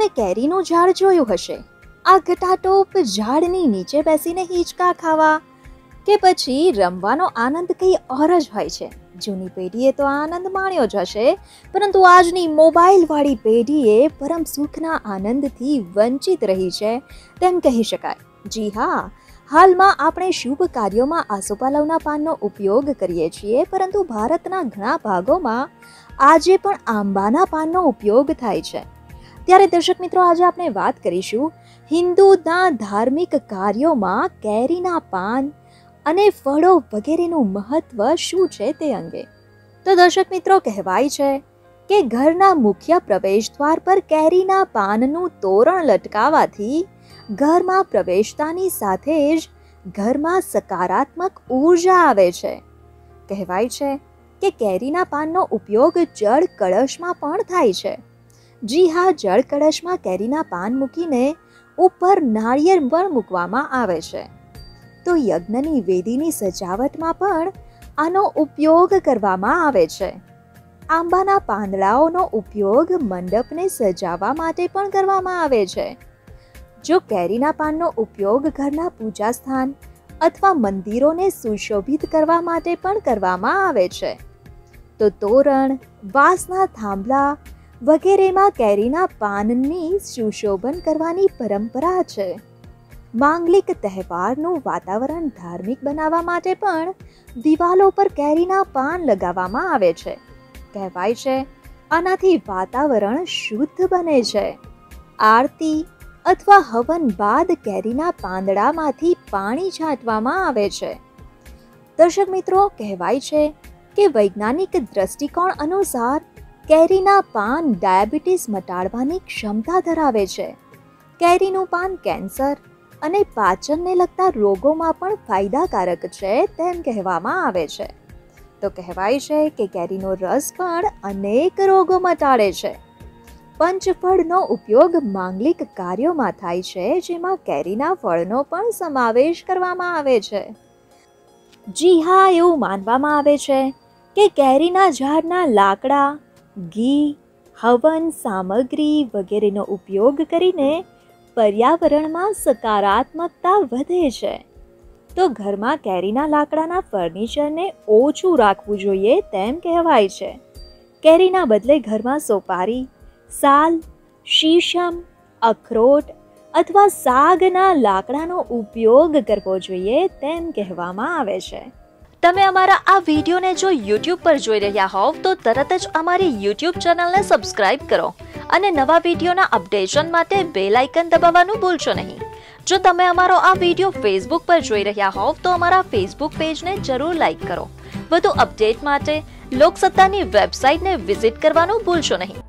તમે કેરીનું ઝાડ જોયું હશે। આ ઘટાટોપ ઝાડની નીચે બેસીને હિંચકા ખાવા કે પછી રમવાનો આનંદ કંઈ ઓર જ હોય છે। જૂની પેઢીએ તો આનંદ માણ્યો જ હશે, પરંતુ આજની મોબાઈલવાળી પેઢીએ પરમ સુખના આનંદથી વંચિત રહી છે તેમ કહી શકાય। જી હા, હાલમાં આપણે શુભ કાર્યોમાં આસોપાલવના પાનનો ઉપયોગ કરીએ છીએ, પરંતુ ભારતના ઘણા ભાગોમાં આજે પણ આંબાના પાનનો ઉપયોગ થાય છે। ત્યારે દર્શક મિત્રો, આજે આપણે વાત કરીશું હિન્દુના ધાર્મિક કાર્યોમાં કેરીના પાન અને ફળો વગેરેનું મહત્વ શું છે તે અંગે। તો દર્શક મિત્રો, કહેવાય છે કે ઘરના મુખ્ય પ્રવેશદ્વાર પર કેરીના પાનનું તોરણ લટકાવવાથી ઘરમાં પ્રવેશતાની સાથે જ ઘરમાં સકારાત્મક ઊર્જા આવે છે। કહેવાય છે કે કેરીના પાનનો ઉપયોગ જળ કળશમાં પણ થાય છે। જી હા, જળ કળશમાં કેરીના પાન મૂકીને ઉપર નાળિયેર પણ મૂકવામાં આવે છે। તો યજ્ઞની વેદીની સજાવટમાં પણ આનો ઉપયોગ કરવામાં આવે છે। આંબાના પાંદડાઓનો ઉપયોગ મંડપને સજાવવા માટે પણ કરવામાં આવે છે। જો કેરીના પાનનો ઉપયોગ ઘરના પૂજા સ્થાન અથવા મંદિરોને સુશોભિત કરવા માટે પણ કરવામાં આવે છે। તો તોરણ, વાંસના થાંભલા વગેરેમાં કેરીના પાનની સુશોભન કરવાની પરંપરા છે। માંગલિક તહેવારનું વાતાવરણ ધાર્મિક બનાવવા માટે પણ દિવાલો પર કેરીના પાન લગાવવામાં આવે છે। કહેવાય છે આનાથી વાતાવરણ શુદ્ધ બને છે। આરતી અથવા હવન બાદ કેરીના પાંદડામાંથી પાણી છાંટવામાં આવે છે। દર્શક મિત્રો, કહેવાય છે કે વૈજ્ઞાનિક દ્રષ્ટિકોણ અનુસાર કેરીના પાન ડાયાબિટીસ મટાડવાની ક્ષમતા ધરાવે છે। કેરીનું પાન કેન્સર અને પાચનને લગતા રોગોમાં પણ ફાયદાકારક છે તેમ કહેવામાં આવે છે। તો કહેવાય છે કે કેરીનો રસ પણ અનેક રોગો મટાડે છે। પંચફળનો ઉપયોગ માંગલિક કાર્યોમાં થાય છે, જેમાં કેરીના ફળનો પણ સમાવેશ કરવામાં આવે છે। જી હા, એવું માનવામાં આવે છે કે કેરીના ઝાડના લાકડા, ઘી, હવન સામગ્રી વગેરેનો ઉપયોગ કરીને પર્યાવરણમાં સકારાત્મકતા વધે છે। તો ઘરમાં કેરીના લાકડાના ફર્નિચરને ઓછું રાખવું જોઈએ તેમ કહેવાય છે। કેરીના બદલે ઘરમાં સોપારી, સાલ, શીશમ, અખરોટ અથવા સાગના લાકડાનો ઉપયોગ કરવો જોઈએ તેમ કહેવામાં આવે છે। તમે અમારા આ વિડીયોને જો YouTube પર જોઈ રહ્યા હોવ તો તરત જ અમારી YouTube ચેનલને સબસ્ક્રાઇબ કરો અને નવા વિડીયોના અપડેશન માટે બેલ આઇકન દબાવવાનું ભૂલશો નહીં। જો તમે અમારો આ વિડીયો Facebook પર જોઈ રહ્યા હોવ તો અમારા Facebook પેજને જરૂર લાઇક કરો। વધુ અપડેટ માટે લોકસત્તાની વેબસાઇટને વિઝિટ કરવાનું ભૂલશો નહીં।